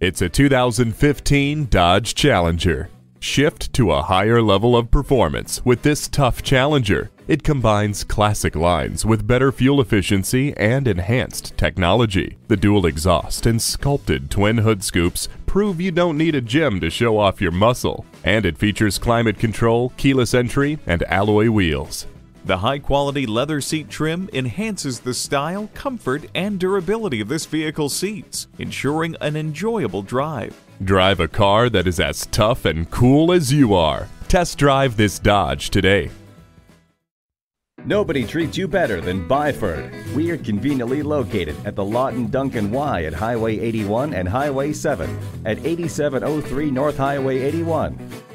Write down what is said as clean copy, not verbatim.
It's a 2015 Dodge Challenger. Shift to a higher level of performance with this tough Challenger. It combines classic lines with better fuel efficiency and enhanced technology. The dual exhaust and sculpted twin hood scoops prove you don't need a gym to show off your muscle. And it features climate control, keyless entry, and alloy wheels. The high-quality leather seat trim enhances the style, comfort, and durability of this vehicle's seats, ensuring an enjoyable drive. Drive a car that is as tough and cool as you are. Test drive this Dodge today. Nobody treats you better than Byford. We are conveniently located at the Lawton Duncan Y at Highway 81 and Highway 7 at 8703 North Highway 81.